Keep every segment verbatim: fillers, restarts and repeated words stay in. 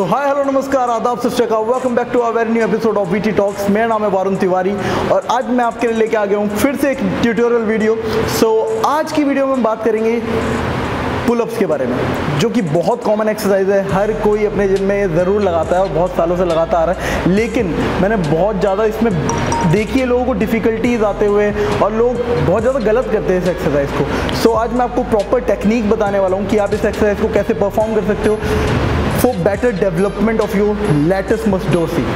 तो hi hello नमस्कार आदाब से welcome back to our new episode of VT talks. मेरा नाम है वरुण तिवारी और आज मैं आपके लिए लेके आ गया हूँ फिर से एक ट्यूटोरियल वीडियो। सो so, आज की वीडियो में हम बात करेंगे पुलअप्स के बारे में, जो कि बहुत कॉमन एक्सरसाइज है, हर कोई अपने जिम में ज़रूर लगाता है और बहुत सालों से लगाता आ रहा है। लेकिन मैंने बहुत ज़्यादा इसमें देखी है लोगों को डिफ़िकल्टीज आते हुए और लोग बहुत ज़्यादा गलत करते हैं इस एक्सरसाइज को। सो आज मैं आपको प्रॉपर टेक्निक बताने वाला हूँ कि आप इस एक्सरसाइज को कैसे परफॉर्म कर सकते हो for better development of your latissimus dorsi.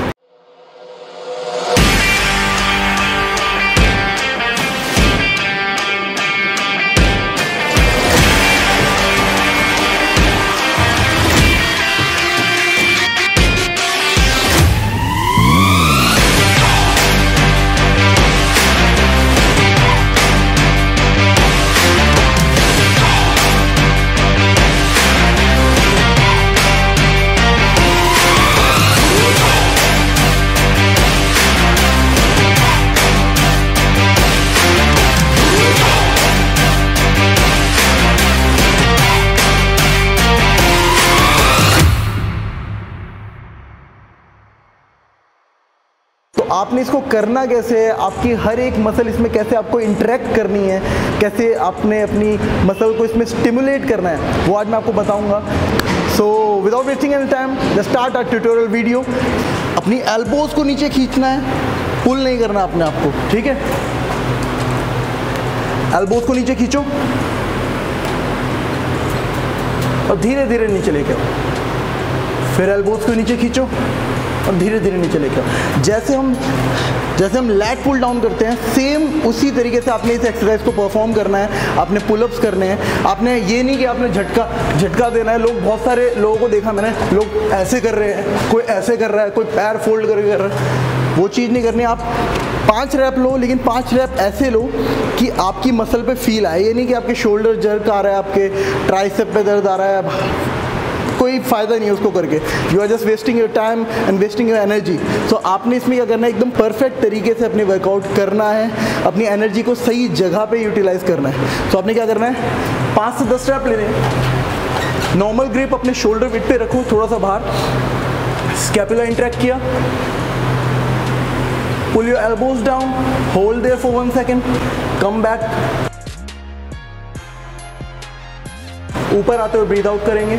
आपने इसको करना कैसे है, आपकी हर एक मसल इसमें कैसे आपको इंटरेक्ट करनी है, कैसे आपने अपनी मसल को इसमें स्टिमुलेट करना है, वो आज मैं आपको बताऊंगा। So without wasting any time let's start our tutorial video. अपनी एल्बोज को नीचे खींचना है, पुल नहीं करना अपने आप को, ठीक है। एल्बोज को नीचे खींचो और धीरे धीरे नीचे लेके आओ, फिर एल्बोज को नीचे खींचो और धीरे धीरे नीचे लेके आओ। जैसे हम जैसे हम लैट पुल डाउन करते हैं, सेम उसी तरीके से आपने इस एक्सरसाइज को परफॉर्म करना है। आपने पुलअप्स करने हैं, आपने ये नहीं कि आपने झटका झटका देना है। लोग बहुत सारे लोगों को देखा मैंने, लोग ऐसे कर रहे हैं, कोई ऐसे कर रहा है, कोई पैर फोल्ड करके कर रहा है। वो चीज़ नहीं करनी। आप पाँच रैप लो, लेकिन पाँच रैप ऐसे लो कि आपकी मसल पे फील आए। ये नहीं कि आपके शोल्डर जर्क आ रहा है, आपके ट्राइसेप पे दर्द आ रहा है, कोई फ़ायदा नहीं है उसको करके। You are just wasting your time and wasting your energy. So आपने इसमें क्या करना है, एकदम परफेक्ट तरीके से अपनी वर्कआउट करना है, अपनी एनर्जी को सही जगह पे यूटिलाइज करना है। सो so, आपने क्या करना है, पाँच से दस रैप लेने हैं। नॉर्मल ग्रिप अपने शोल्डर विड्थ पे रखो, थोड़ा सा बाहर, स्कैपुला इंटरेक्ट किया, pull your elbows down, hold there for one second, come back, ऊपर आते हुए ब्रीद आउट करेंगे,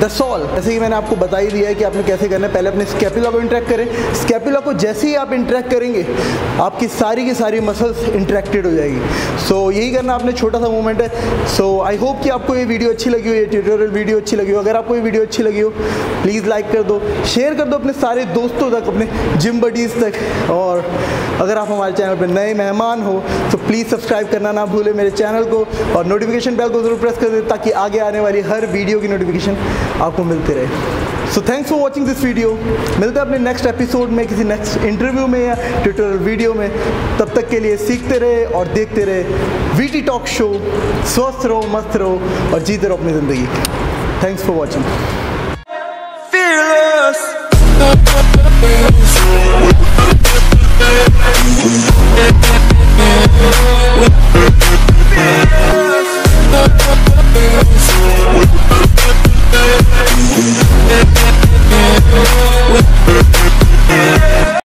दैट्स ऑल। जैसे कि मैंने आपको बता ही दिया है कि आपने कैसे करना है। पहले अपने स्कैपुला को इंटरेक्ट करें। स्कैपुला को जैसे ही आप इंटरेक्ट करेंगे, आपकी सारी की सारी मसल्स इंटरेक्टेड हो जाएगी। सो so, यही करना आपने, छोटा सा मूवमेंट है। सो आई होप कि आपको ये वीडियो अच्छी लगी हो, ये ट्यूटोरियल वीडियो अच्छी लगी हो। अगर आपको ये वीडियो अच्छी लगी हो, प्लीज़ लाइक कर दो, शेयर कर दो अपने सारे दोस्तों तक, अपने जिम बडीज़ तक। और अगर आप हमारे चैनल पर नए मेहमान हो तो प्लीज़ सब्सक्राइब करना ना भूलें मेरे चैनल को, और नोटिफिकेशन बेल को ज़रूर प्रेस कर दें ताकि आगे आने वाली हर वीडियो की नोटिफिकेशन आपको मिलते रहे। So thanks for watching this video. मिलते हैं अपने नेक्स्ट एपिसोड में, किसी नेक्स्ट इंटरव्यू में या ट्यूटोरियल वीडियो में। तब तक के लिए सीखते रहे और देखते रहे वीटी टॉक शो। स्वस्थ रहो, मस्त रहो और जीते रहो अपनी जिंदगी। Thanks for watching.